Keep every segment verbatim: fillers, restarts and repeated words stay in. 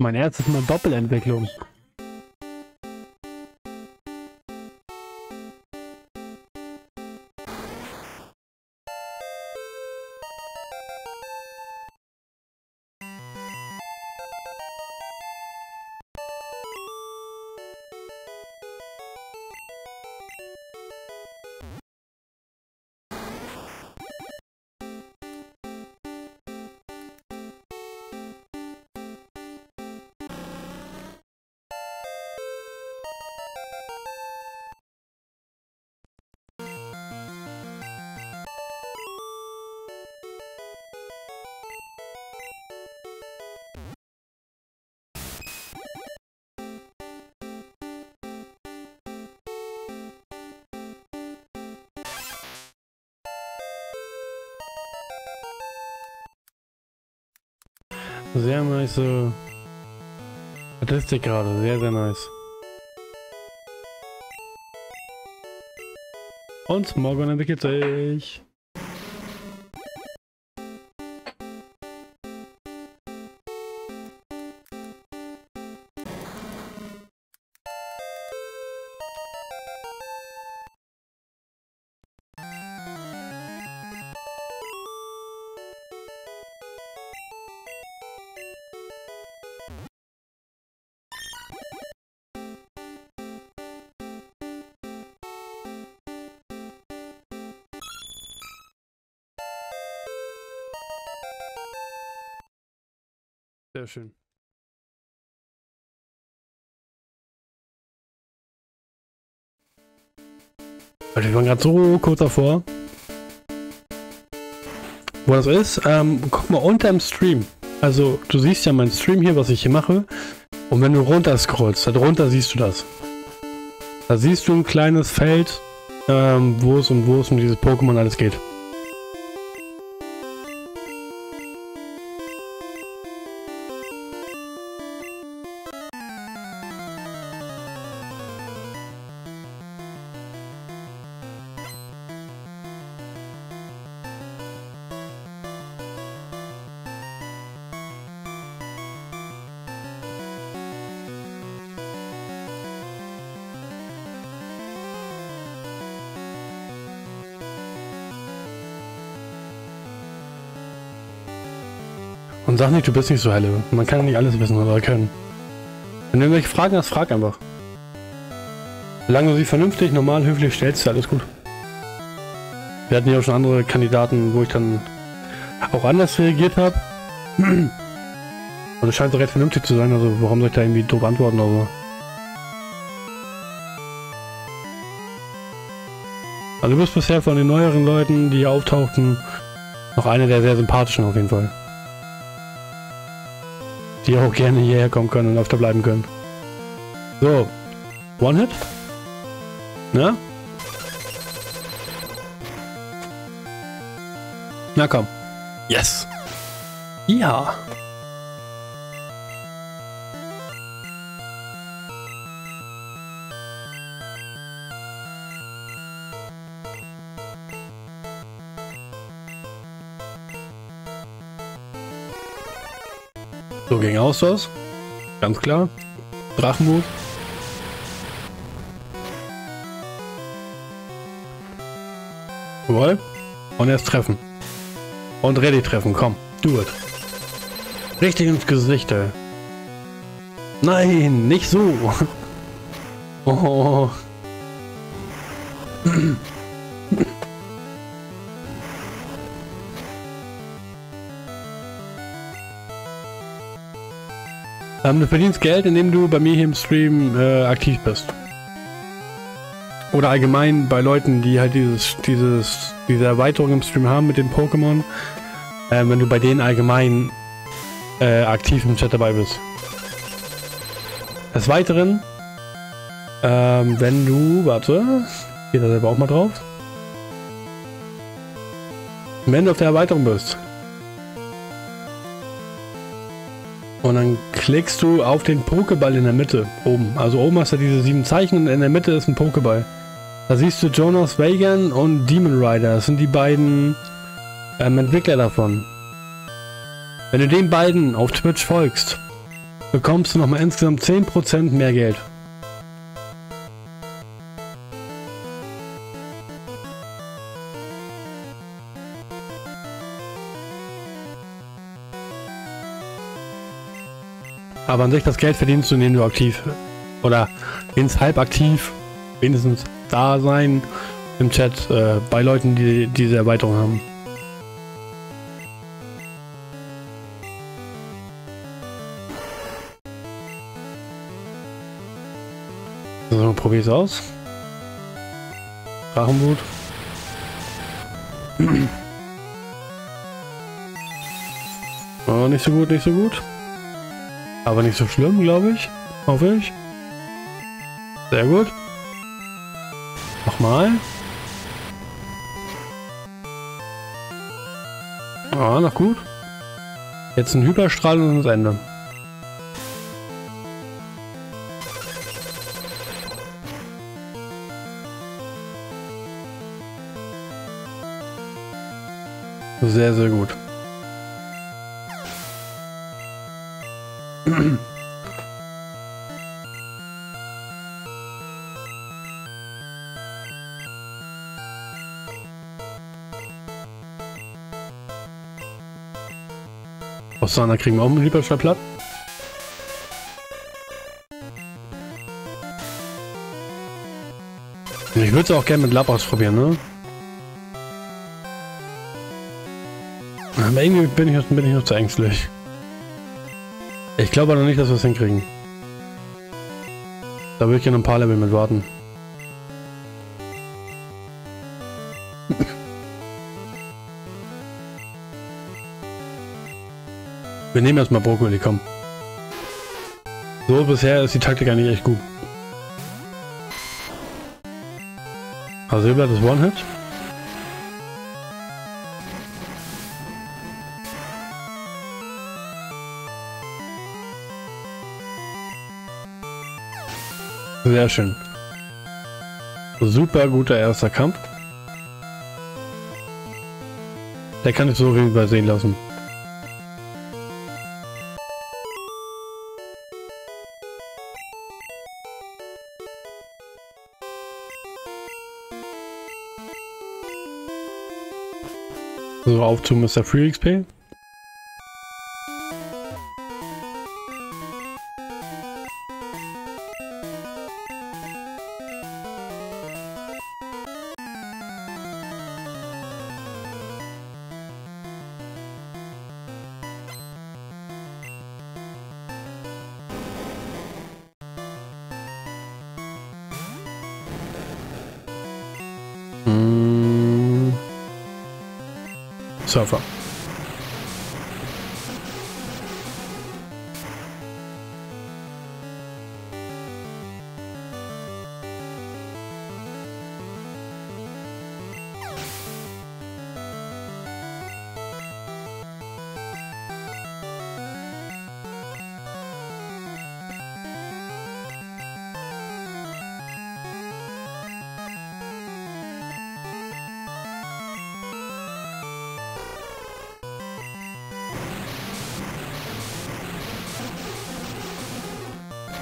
Mein Herz ist eine Doppelentwicklung. Sehr nice Statistik gerade, sehr, sehr nice. Und morgen entwickelt sich. Sehr schön. Wir waren gerade so kurz davor. Wo das ist, ähm, guck mal unter im Stream. Also du siehst ja meinen Stream hier, was ich hier mache. Und wenn du runter scrollst, darunter siehst du das. Da siehst du ein kleines Feld, ähm, wo es und wo es um dieses Pokémon alles geht. Und sag nicht, du bist nicht so helle. Man kann nicht alles wissen oder können. Wenn du irgendwelche Fragen hast, frag einfach. Solange du sie vernünftig, normal, höflich stellst, ist alles gut. Wir hatten ja auch schon andere Kandidaten, wo ich dann auch anders reagiert habe. Und es scheint doch recht vernünftig zu sein, also warum soll ich da irgendwie doof antworten oder so? Also du bist bisher von den neueren Leuten, die hier auftauchten, noch einer der sehr sympathischen auf jeden Fall. Die auch gerne hierher kommen können und öfter bleiben können. So, One-Hit? Na? Na komm. Yes! Ja! So ging aus das. Ganz klar. Drachenmut. Jawohl. Und erst treffen. Und ready treffen. Komm. Do it. Richtig ins Gesicht, ey. Nein, nicht so. Oh. Du verdienst Geld, indem du bei mir hier im Stream äh, aktiv bist. Oder allgemein bei Leuten, die halt dieses, dieses, diese Erweiterung im Stream haben mit den Pokémon. Äh, wenn du bei denen allgemein äh, aktiv im Chat dabei bist. Des Weiteren, äh, wenn du, warte, ich gehe da selber auch mal drauf. Wenn du auf der Erweiterung bist. Und dann klickst du auf den Pokéball in der Mitte, oben. Also oben hast du diese sieben Zeichen und in der Mitte ist ein Pokéball. Da siehst du Jonas Vegan und Demon Rider. Das sind die beiden ähm, Entwickler davon. Wenn du den beiden auf Twitch folgst, bekommst du nochmal insgesamt zehn Prozent mehr Geld. Aber an sich das Geld verdienst du, indem du aktiv oder wenigstens halb aktiv, wenigstens da sein im Chat äh, bei Leuten, die diese Erweiterung haben. So, probier's aus. Drachenblut. Oh, nicht so gut, nicht so gut. Aber nicht so schlimm, glaube ich. Hoffe ich. Sehr gut. Nochmal. Ah, noch gut. Jetzt ein Hyperstrahl und das Ende. Sehr, sehr gut. Aus Sana kriegen wir auch einen Hyperschallplatt. Ich würde es auch gerne mit Lab ausprobieren, ne? Aber irgendwie bin ich, bin ich noch zu ängstlich. Ich glaube noch nicht, dass wir es hinkriegen. Da würde ich ja noch ein paar Level mit warten. Wir nehmen erstmal Brokkoli, komm. So, bisher ist die Taktik eigentlich echt gut. Also über das One-Hit. Sehr schön. Super guter erster Kampf. Der kann ich so viel übersehen lassen. So, auf zu Mister Free X P. Surfer.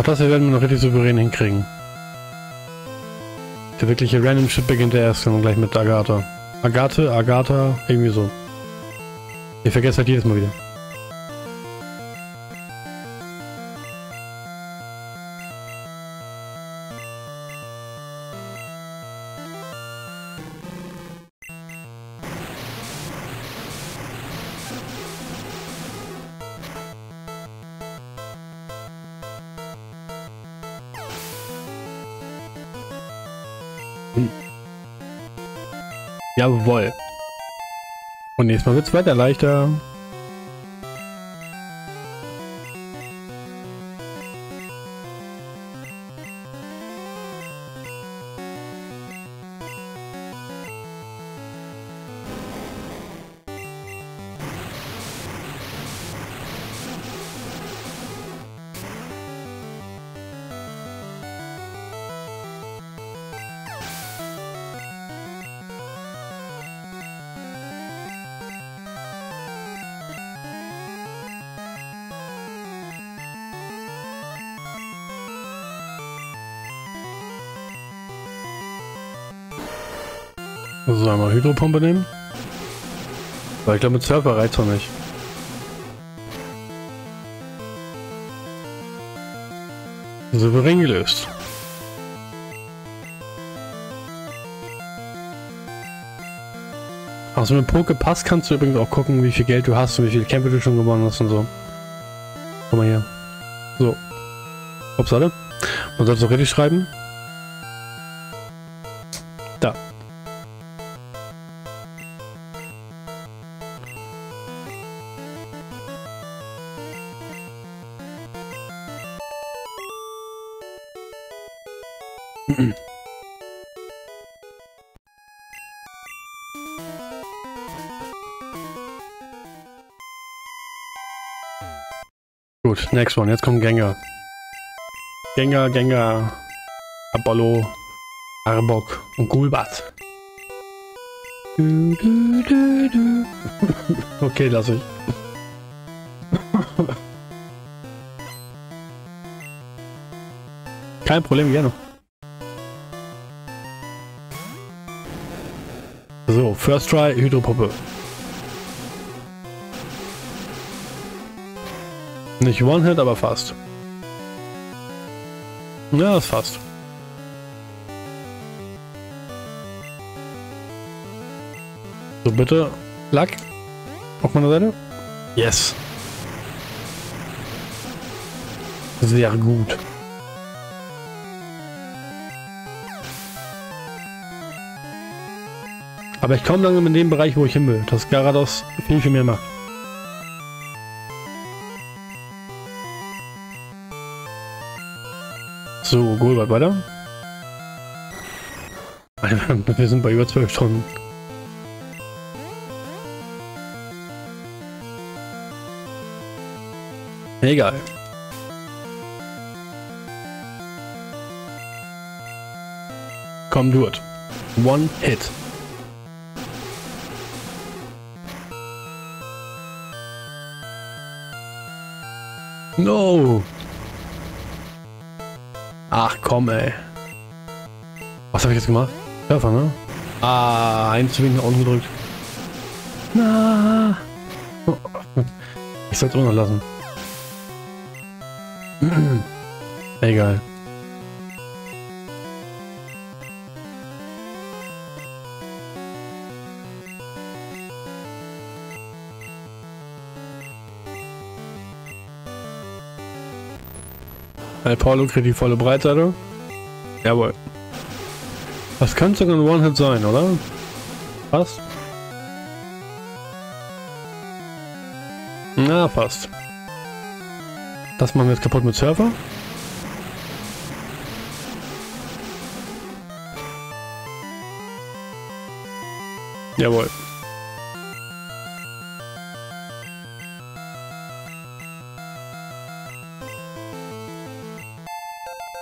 Das hier werden wir noch richtig souverän hinkriegen. Der wirkliche Random Shit beginnt der erste und gleich mit Agatha. Agathe, Agatha, irgendwie so. Ich vergesse halt jedes Mal wieder. Jawohl. Und nächstes Mal wird es weiter leichter. So, einmal Hydropumpe nehmen. Weil ich glaube, mit Surfer reizt er nicht. Souverän gelöst. Also mit Poké-Pass kannst du übrigens auch gucken, wie viel Geld du hast und wie viele Kämpfe du schon gewonnen hast und so. Komm mal hier. So. Ups, alle. Man soll es auch richtig schreiben. Da. Gut, next one. Jetzt kommt Gengar. Gengar, Gengar, Apollo, Arbok und Gulbat. Du, du, du, du. Okay, lass ich. Kein Problem, gerne. So, first try, Hydropuppe. Nicht One-Hit, aber fast. Ja, ist fast. So, bitte. Lack. Auf meiner Seite. Yes. Sehr gut. Aber ich komme langsam in dem Bereich, wo ich hin will. Dass Gyarados viel, viel mehr macht. So, Gulbat weiter. Wir sind bei über zwölf Stunden. Egal. Komm, do it. One hit. No! Ach komm, ey. Was habe ich jetzt gemacht? Surfer, ne? Ah, eins zu wenig nach unten gedrückt. Na. Oh, ich soll's auch noch lassen. Egal. Paulo kriegt die volle Breitseite. Jawohl. Das könnte sogar ein One-Hit sein, oder? Passt. Na, passt. Das machen wir jetzt kaputt mit Surfer. Jawohl.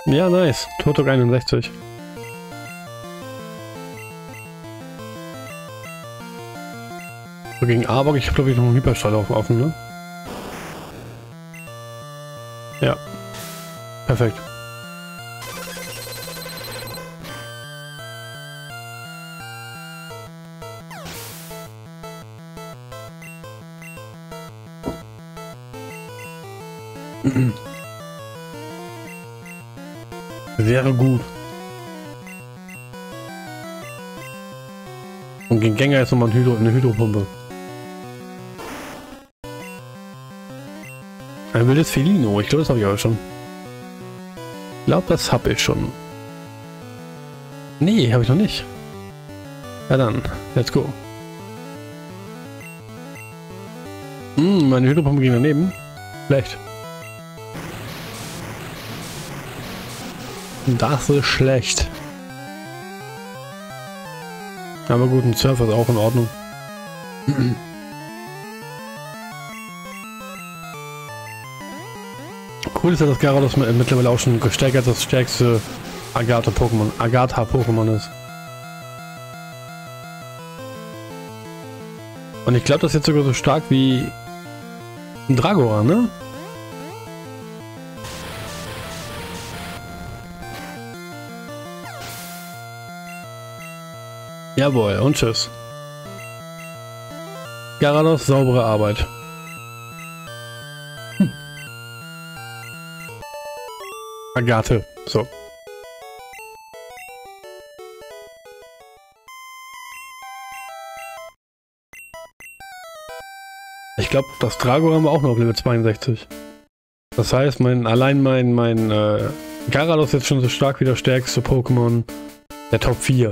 Ja, nice. Turtok einundsechzig. So, gegen Arbok, ich habe glaube ich noch einen Hyperstall auf offen, ne? Ja. Perfekt. Wäre gut. Und gegen Gengar ist nochmal ein Hydro, eine Hydropumpe. Ein wildes Felino. Ich glaube, das habe ich aber schon. Ich glaube, das habe ich schon. Nee, habe ich noch nicht. Ja dann, let's go. Hm, meine Hydropumpe ging daneben. Schlecht. Das ist schlecht. Aber gut, ein Surfer ist auch in Ordnung. Cool ist ja, dass Gyarados mittlerweile auch schon gesteigert das stärkste Agatha-Pokémon Agatha-Pokémon ist. Und ich glaube, das ist jetzt sogar so stark wie ein Dragoran, ne? Jawohl, und tschüss. Gyarados, saubere Arbeit. Hm. Agathe, so. Ich glaube, das Drago haben wir auch noch auf Level zweiundsechzig. Das heißt, mein, allein mein, mein äh, Gyarados ist jetzt schon so stark wie das stärkste Pokémon der Top vier.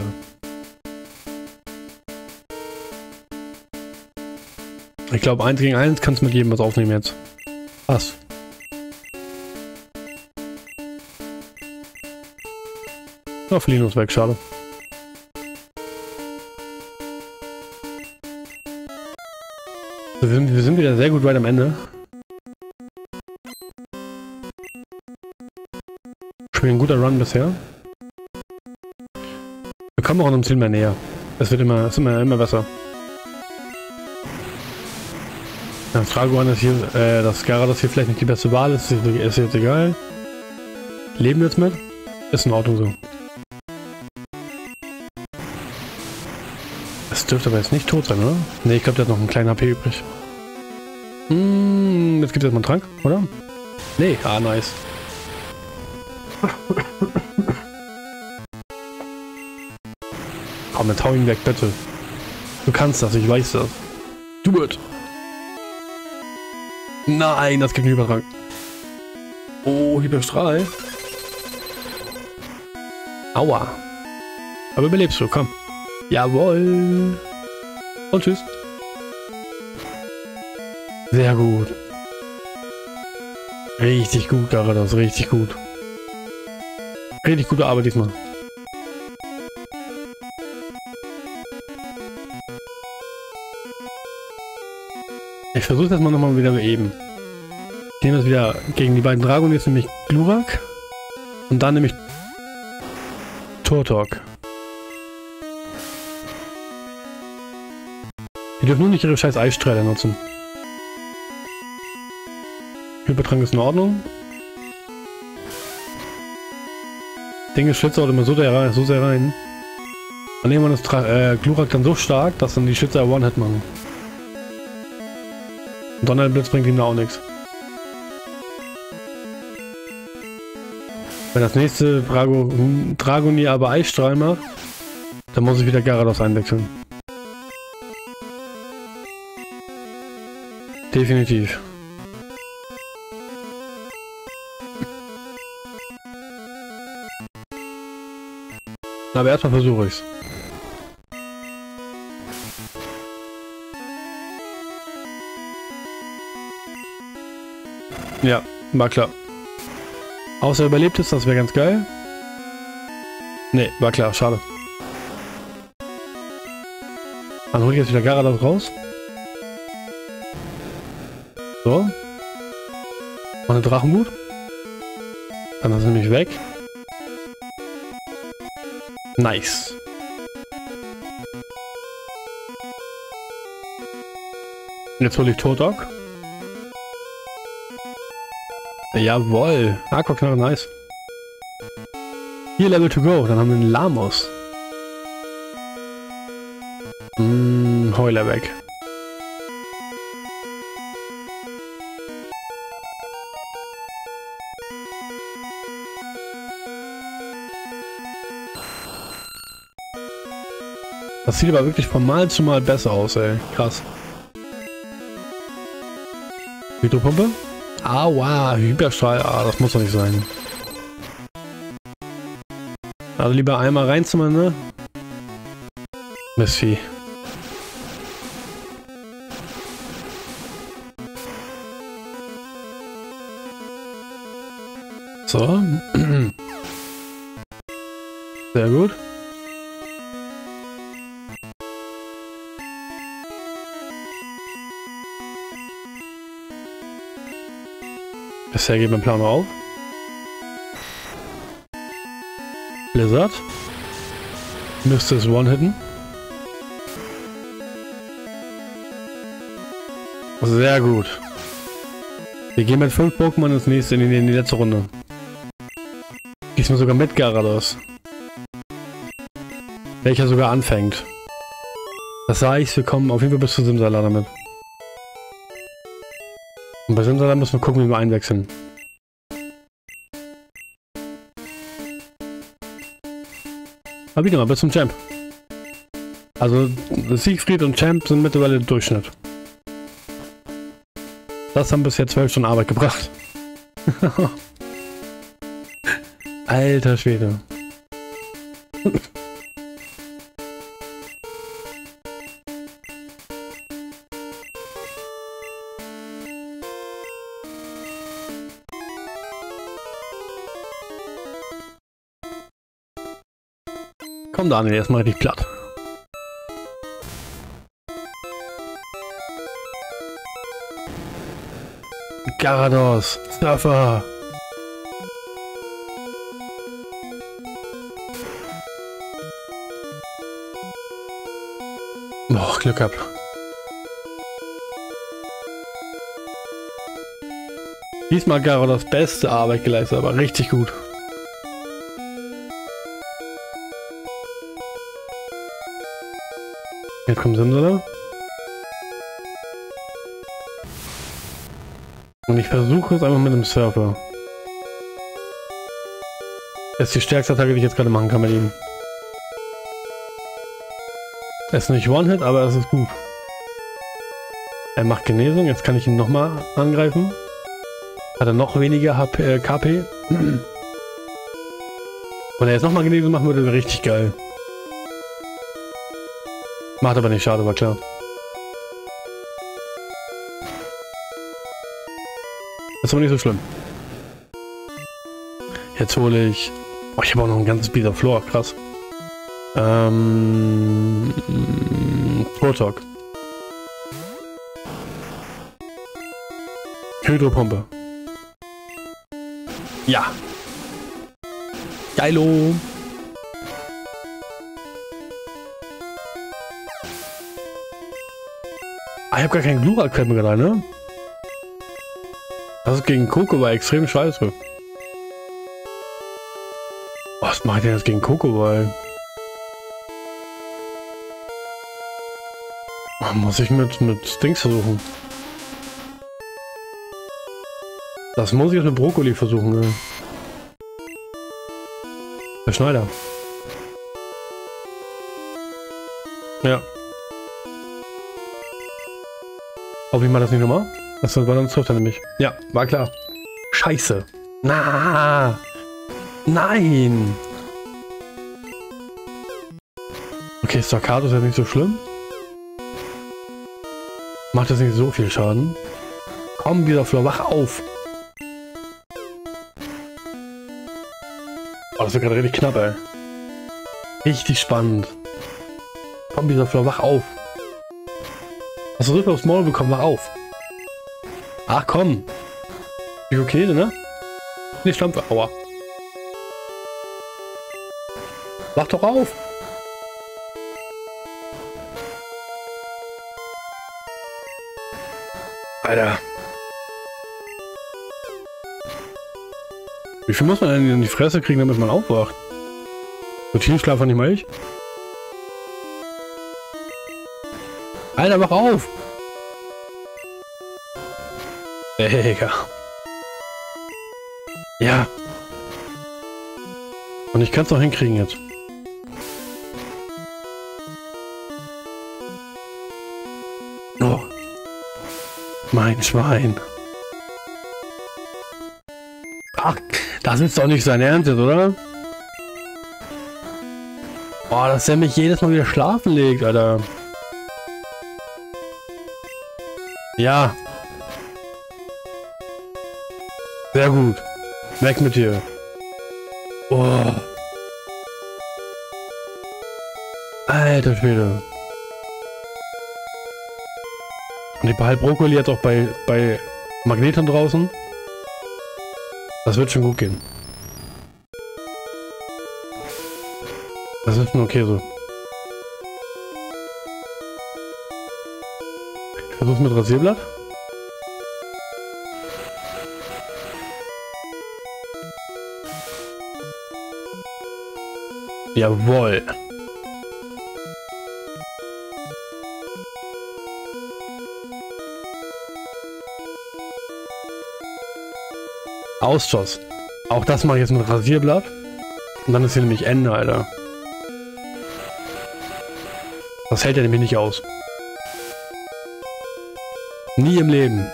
Ich glaube, eins gegen eins kannst du mit jedem was aufnehmen jetzt. Was? Oh, Felino ist weg, schade. Wir sind, wir sind wieder sehr gut weit am Ende. Schon ein guter Run bisher. Wir kommen auch unserem Ziel mehr näher. Es wird immer, es immer, immer besser. Das Dragoan ist hier, äh, das Gyarados hier vielleicht nicht die beste Wahl ist, ist jetzt egal. Leben wir jetzt mit? Ist in Ordnung so. Das dürfte aber jetzt nicht tot sein, oder? Ne, ich glaube, der hat noch einen kleinen H P übrig. Hm, jetzt gibt es erstmal einen Trank, oder? Ne, ah, nice. Komm, jetzt hau ihn weg, bitte. Du kannst das, ich weiß das. Du wird. Nein, das gibt einen Überrang. Oh, Hyperstrahl. Aua. Aber überlebst du, komm. Jawohl. Und tschüss. Sehr gut. Richtig gut, Gyarados, richtig gut. Richtig gute Arbeit diesmal. Ich versuche das mal nochmal wieder eben. Ich nehme das wieder gegen die beiden Dragon. Jetzt nehme ich Glurak. Und dann nehme ich Turtok. Die dürfen nur nicht ihre scheiß Eisstrahler nutzen. Hypertrank ist in Ordnung. Dinge Schütze haut immer so sehr rein. So sehr rein. Dann nehmen wir das Tra äh, Glurak dann so stark, dass dann die Schütze One-Hit machen. Donnerblitz bringt ihm da auch nichts. Wenn das nächste Drago Dragonier aber Eisstrahl macht, dann muss ich wieder Gyarados einwechseln. Definitiv. Aber erstmal versuche ich's. Ja, war klar. Außer überlebt ist, das wäre ganz geil. Ne, war klar, schade. Dann hol ich jetzt wieder Gyarados raus. So. Noch eine Drachenwut. Dann ist er nämlich weg. Nice. Und jetzt hole ich Turtok. Jawohl, Aquaknarre, nice. Hier Level to go, dann haben wir einen Lamos. Hm, Heuler weg. Das sieht aber wirklich von Mal zu Mal besser aus, ey. Krass. Hydropumpe? Aua, Hyperstrahl, ah, das muss doch nicht sein. Also lieber einmal reinzimmern, ne? Missvieh. So. Sehr gut. Bisher geht mein Plan auf. Blizzard. Müsste es One-Hitten. Sehr gut. Wir gehen mit fünf Pokémon ins nächste, in die, in die letzte Runde. Diesmal sogar mit Gyarados. Welcher sogar anfängt. Das sah ich, wir kommen auf jeden Fall bis zu Simsalala damit. Und bei Simsalala müssen wir gucken, wie wir einwechseln. Aber wieder mal bis zum Champ. Also Siegfried und Champ sind mittlerweile der Durchschnitt. Das haben bisher zwölf Stunden Arbeit gebracht. Alter Schwede. Komm Daniel, erstmal richtig platt. Garados, Surfer. Boah, Glück ab. Diesmal Garados beste Arbeit geleistet, aber richtig gut. Jetzt kommt Simsalala. Und ich versuche es einfach mit dem Surfer. Das ist die stärkste Attacke, die ich jetzt gerade machen kann mit ihm. Es ist nicht One-Hit, aber es ist gut. Er macht Genesung, jetzt kann ich ihn nochmal angreifen. Hat er noch weniger H P, äh, K P. Wenn er jetzt nochmal Genesung machen würde, wäre richtig geil. Macht aber nicht, schade, war klar. Das ist aber nicht so schlimm. Jetzt hole ich... Oh, ich habe auch noch ein ganzes Bieder Floor, krass. Ähm... Protok. Hydropumpe. Ja. Geilo. Ah, ich habe gar keinen Glurak-Creme mehr gerade, ne? Das ist gegen Coco war extrem scheiße. Was macht der jetzt gegen Coco? Muss ich mit, mit Dings versuchen. Das muss ich jetzt mit Brokkoli versuchen. Ja. Der Schneider. Ja. Hoffe ich mal das nicht nochmal. Das war sonst trifft er nämlich. Ja, war klar. Scheiße. Na, nein. Okay, Staccato ist ja nicht so schlimm. Macht das nicht so viel Schaden. Komm, dieser Flor, wach auf. Oh, das wird gerade richtig knapp, ey. Richtig spannend. Komm, dieser Flor, wach auf. Hast du Rippe aufs Maul bekommen? Wach auf. Ach komm. Die Kokese, ne? Nee, Schlampe. Aua. Wach doch auf. Alter. Wie viel muss man denn in die Fresse kriegen, damit man aufwacht? So tiefschlaf war nicht mal ich. Alter, wach auf! Egal. Ja. Und ich kann es noch hinkriegen jetzt. Oh. Mein Schwein. Ach, das ist doch nicht sein Ernst, oder? Boah, dass er mich jedes Mal wieder schlafen legt, Alter. Ja. Sehr gut. Weg mit dir. Oh. Alter Schwede. Und ich behalte Brokkoli jetzt auch bei, bei Magneten draußen. Das wird schon gut gehen. Das ist schon okay so. Ich versuch's mit Rasierblatt. Jawohl. Ausschuss. Auch das mache ich jetzt mit Rasierblatt. Und dann ist hier nämlich Ende, Alter. Das hält er nämlich nicht aus. Nie im Leben.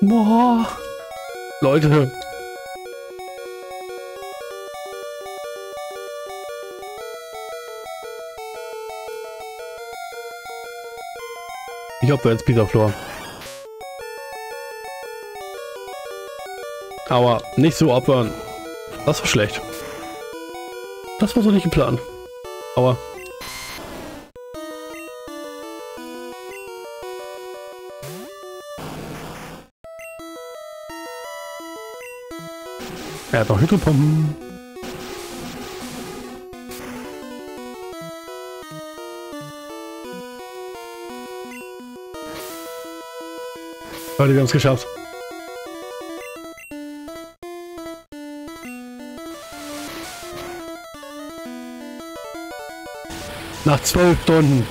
Boah. Leute. Ich hoffe jetzt Peter Flor. Aber nicht so opfern. Das war schlecht. Das war so nicht geplant. Aber... er hat noch Hydropumpen. Leute, wir haben es geschafft. Nach zwölf Stunden.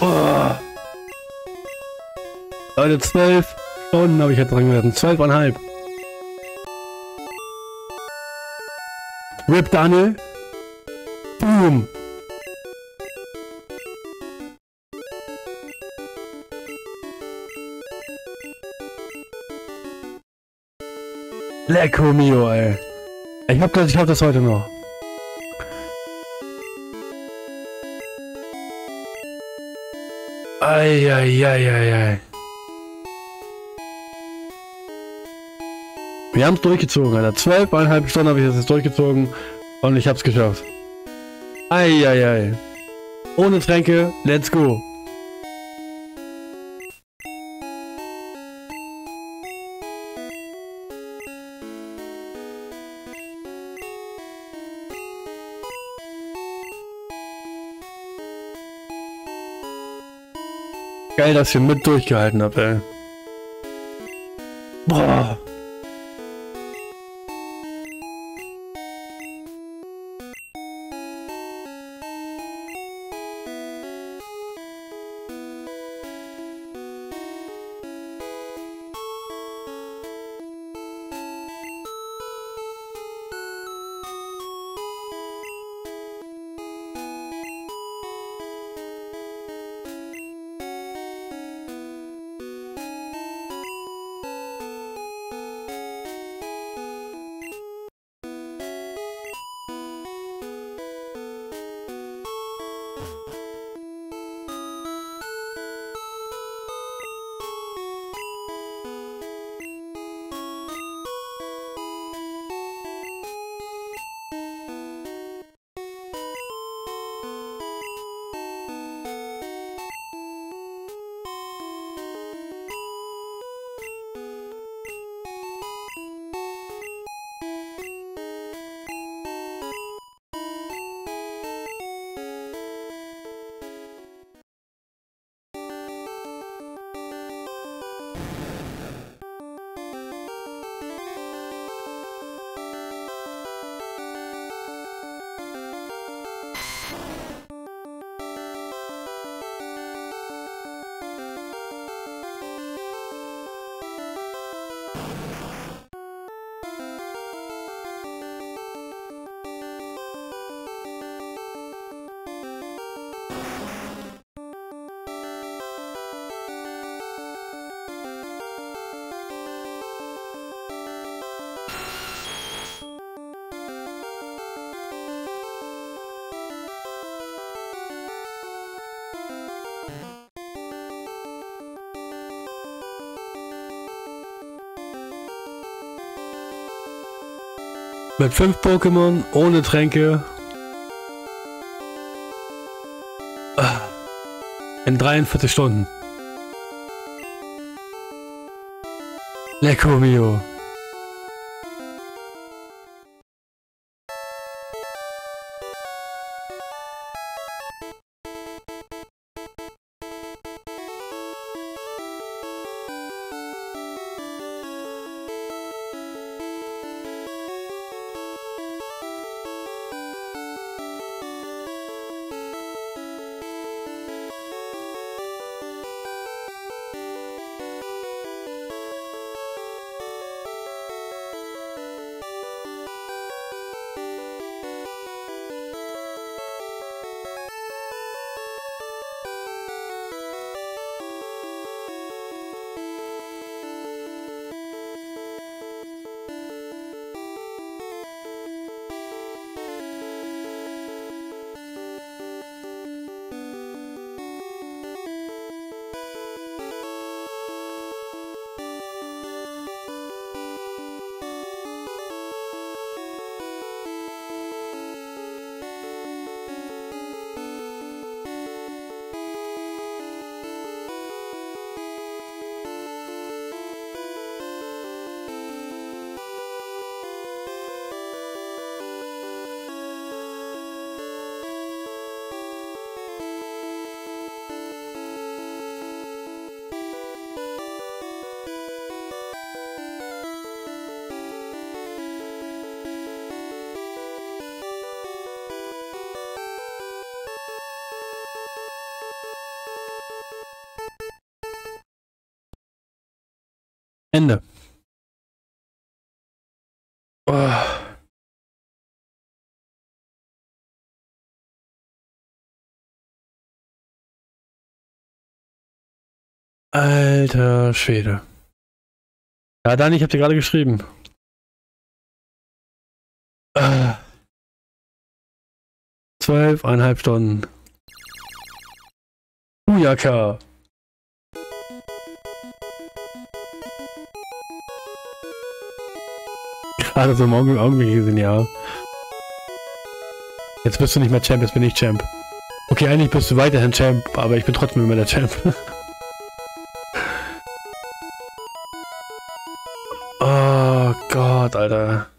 Oh. Leute, zwölf Stunden habe ich jetzt dran gelassen. zwölfeinhalb. Rip Daniel. Boom. Lecco mio, ey. Ich hab das, ich hab das heute noch. Eieieiei. Wir haben es durchgezogen, Alter. zwölfeinhalb Stunden habe ich das jetzt durchgezogen und ich hab's geschafft. Eieiei. Ohne Tränke, let's go. Geil, dass ihr mit durchgehalten habt, ey. Boah. Mit fünf Pokémon, ohne Tränke. In dreiundvierzig Stunden. Lecco mio. Ende. Oh. Alter Schwede. Ja, Dani, ich hab dir gerade geschrieben. Zwölfeinhalb Stunden. Bujaka. Gerade so morgen im Augenblick gesehen, ja. Jetzt bist du nicht mehr Champ, jetzt bin ich Champ. Okay, eigentlich bist du weiterhin Champ, aber ich bin trotzdem immer der Champ. Oh Gott, Alter.